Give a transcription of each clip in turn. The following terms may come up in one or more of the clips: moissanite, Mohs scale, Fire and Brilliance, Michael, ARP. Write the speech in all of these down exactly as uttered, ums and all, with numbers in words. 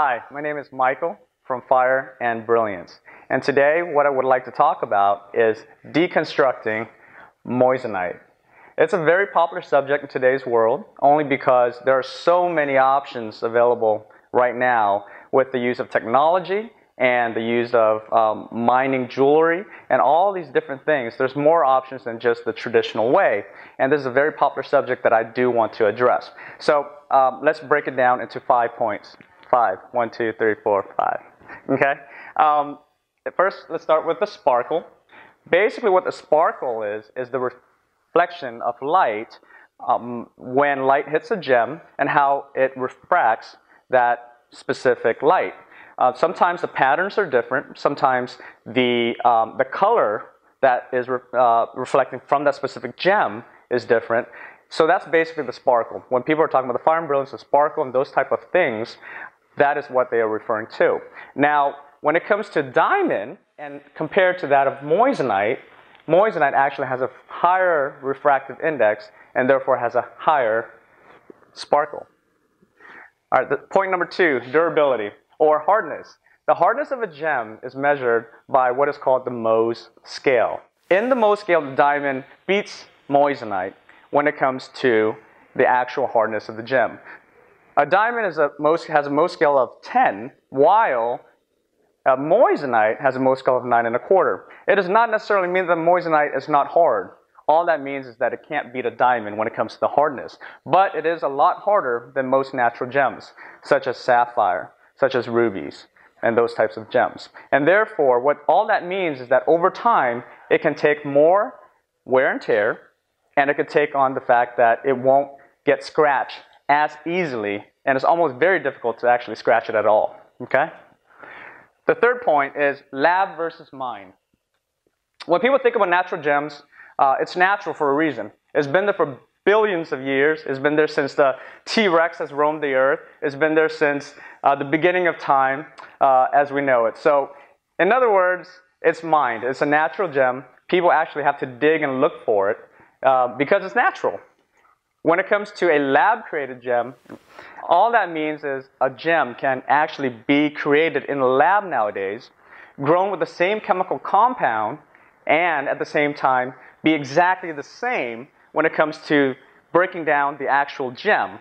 Hi, my name is Michael from Fire and Brilliance, and today what I would like to talk about is deconstructing moissanite. It's a very popular subject in today's world only because there are so many options available right now with the use of technology and the use of um, mining jewelry and all these different things. There's more options than just the traditional way, and this is a very popular subject that I do want to address. So um, let's break it down into five points. Five. One, two, three, four, five. Okay? Um, first, let's start with the sparkle. Basically what the sparkle is, is the reflection of light um, when light hits a gem and how it refracts that specific light. Uh, sometimes the patterns are different. Sometimes the, um, the color that is re uh, reflecting from that specific gem is different. So that's basically the sparkle. When people are talking about the Fire and Brilliance, the sparkle and those type of things, that is what they are referring to. Now, when it comes to diamond and compared to that of moissanite, moissanite actually has a higher refractive index and therefore has a higher sparkle. All right, the point number two, durability or hardness. The hardness of a gem is measured by what is called the Mohs scale. In the Mohs scale, the diamond beats moissanite when it comes to the actual hardness of the gem. A diamond is a most, has a Mohs scale of ten, while a moissanite has a Mohs scale of nine and a quarter. It does not necessarily mean that moissanite is not hard. All that means is that it can't beat a diamond when it comes to the hardness, but it is a lot harder than most natural gems, such as sapphire, such as rubies, and those types of gems. And therefore, what all that means is that over time, it can take more wear and tear, and it could take on the fact that it won't get scratched as easily, and it's almost very difficult to actually scratch it at all, okay? The third point is lab versus mine. When people think about natural gems, uh, it's natural for a reason. It's been there for billions of years. It's been there since the T Rex has roamed the earth. It's been there since uh, the beginning of time uh, as we know it. So, in other words, it's mined. It's a natural gem. People actually have to dig and look for it. Uh, because it's natural. When it comes to a lab-created gem, all that means is a gem can actually be created in a lab nowadays, grown with the same chemical compound, and at the same time be exactly the same when it comes to breaking down the actual gem.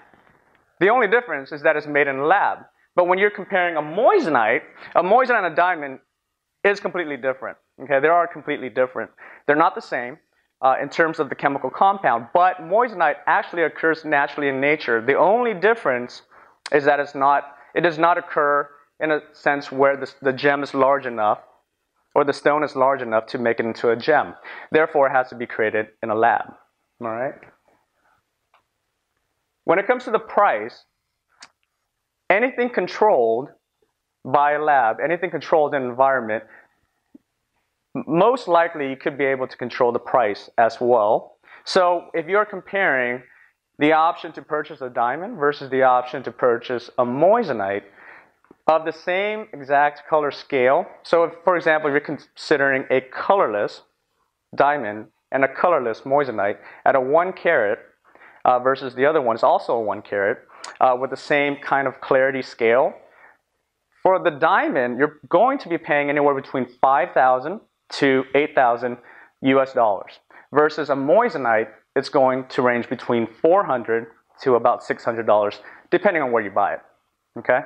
The only difference is that it's made in a lab. But when you're comparing a moissanite, a moissanite and a diamond is completely different. Okay, they are completely different. They're not the same. Uh, in terms of the chemical compound, but moissanite actually occurs naturally in nature. The only difference is that it's not, it does not occur in a sense where the, the gem is large enough or the stone is large enough to make it into a gem. Therefore, it has to be created in a lab. All right. When it comes to the price, anything controlled by a lab, anything controlled in an environment, most likely you could be able to control the price as well. So if you're comparing the option to purchase a diamond versus the option to purchase a moissanite of the same exact color scale, so if, for example, you're considering a colorless diamond and a colorless moissanite at a one carat uh, versus the other one is also a one carat uh, with the same kind of clarity scale, for the diamond, you're going to be paying anywhere between five thousand to eight thousand U S dollars. Versus a moissanite, it's going to range between four hundred to about six hundred dollars, depending on where you buy it, okay?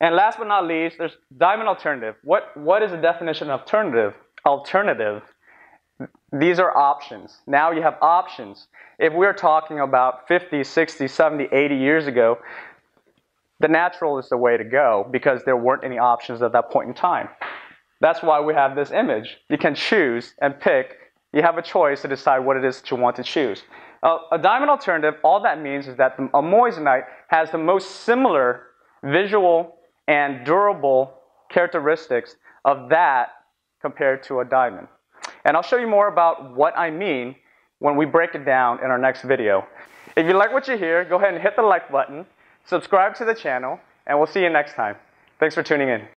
And last but not least, there's diamond alternative. What, what is the definition of alternative? Alternative, these are options. Now you have options. If we're talking about fifty, sixty, seventy, eighty years ago, the natural is the way to go because there weren't any options at that point in time. That's why we have this image. You can choose and pick. You have a choice to decide what it is that you want to choose. Uh, a diamond alternative, all that means is that a moissanite has the most similar visual and durable characteristics of that compared to a diamond. And I'll show you more about what I mean when we break it down in our next video. If you like what you hear, go ahead and hit the like button, subscribe to the channel, and we'll see you next time. Thanks for tuning in.